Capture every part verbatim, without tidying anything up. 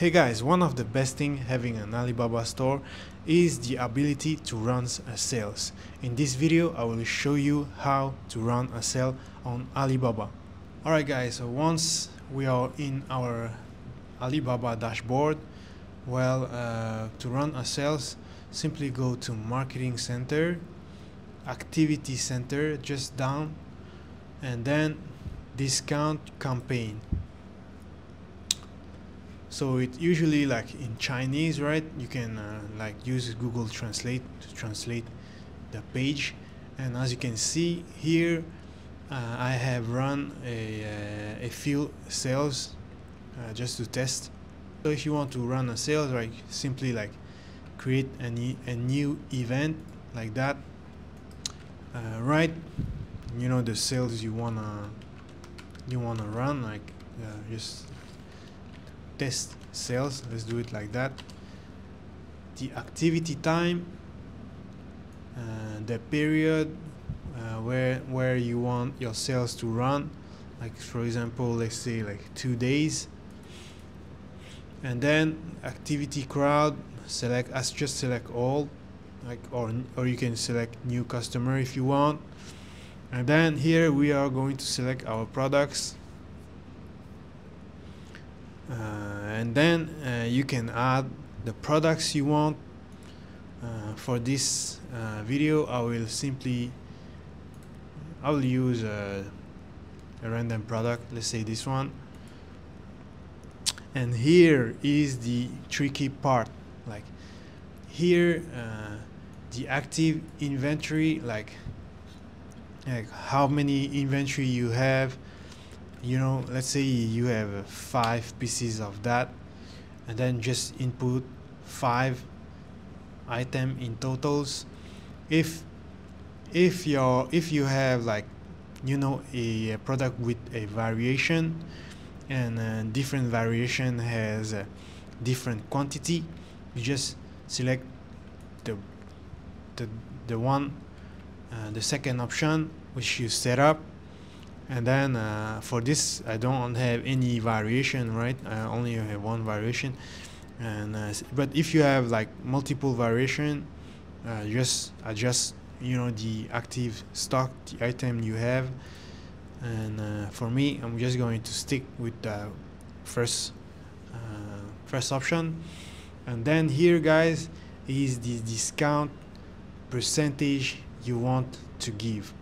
Hey guys, one of the best things having an Alibaba store is the ability to run a sales. In this video I will show you how to run a sale on Alibaba. Alright guys, so once we are in our Alibaba dashboard, well, uh, to run a sales, simply go to Marketing Center, Activity Center, just down, and then Discount Campaign. So it usually, like in Chinese, right, you can uh, like use Google Translate to translate the page. And as you can see here, uh, I have run a, uh, a few sales uh, just to test. So if you want to run a sales, right, simply like create a, new, a new event like that, uh, right? You know, the sales you wanna you wanna run, like uh, just test sales. Let's do it like that. The activity time, uh, the period uh, where where you want your sales to run, like for example, let's say like two days. And then activity crowd, select as just select all, like or or you can select new customer if you want. And then here we are going to select our products. Uh, and then uh, you can add the products you want. Uh, for this uh, video I will simply I will use a, a random product, let's say this one. And here is the tricky part, like here uh, the active inventory, like like how many inventory you have. You know, let's say you have five pieces of that, and then just input five item in totals. If if your if you have, like, you know, a product with a variation, and uh, different variation has a different quantity, you just select the the, the one uh, the second option which you set up. And then uh, for this I don't have any variation, right? I only have one variation. And uh, but if you have like multiple variation, uh, just adjust, you know, the active stock, the item you have. And uh, for me, I'm just going to stick with the first uh, first option. And then here, guys, is the discount percentage you want to give.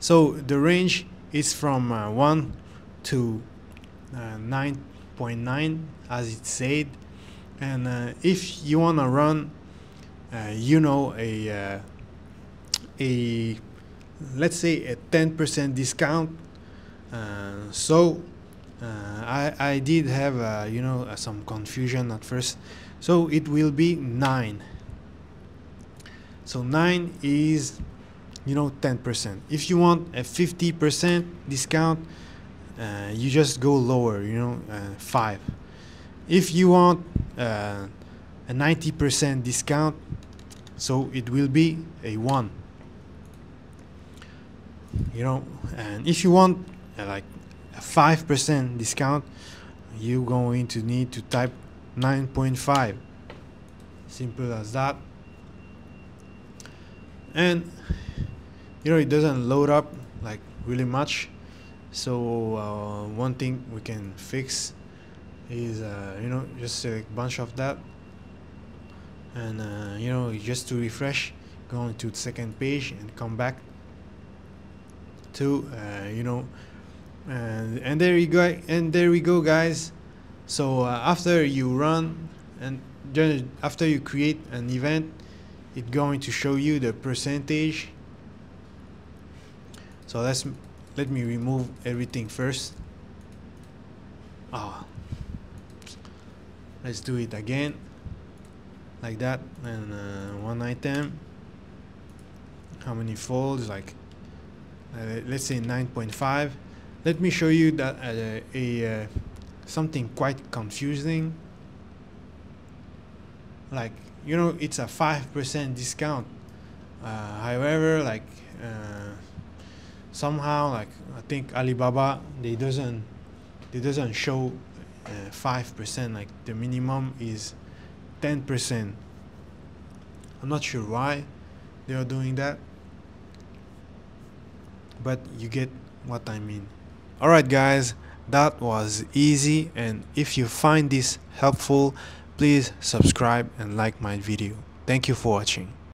So the range is from uh, one to nine point nine, uh, as it said. And uh, if you want to run, uh, you know, a uh, a let's say a ten percent discount. Uh, so uh, I I did have uh, you know uh, some confusion at first. So it will be nine. So nine is, you know, ten percent. If you want a fifty percent discount, uh, you just go lower, you know, uh, five. If you want uh, a ninety percent discount, so it will be a one, you know. And if you want uh, like a five percent discount, you're going to need to type nine point five, simple as that. And you know, it doesn't load up like really much. So uh, one thing we can fix is uh, you know, just select bunch of that, and uh, you know, just to refresh, go on to the second page and come back to uh, you know, and and there you go, and there we go, guys. So uh, after you run and then after you create an event, it's going to show you the percentage. So let's let me remove everything first. Ah, oh. Let's do it again, like that. And uh, one item. How many folds? Like, uh, let's say nine point five. Let me show you that uh, a uh, something quite confusing. Like, you know, it's a five percent discount. Uh, however, like. Uh, somehow, like, I think Alibaba, they doesn't they doesn't show uh, five percent, like the minimum is ten percent. I'm not sure why they are doing that, but you get what I mean. Alright guys, that was easy, and if you find this helpful, please subscribe and like my video. Thank you for watching.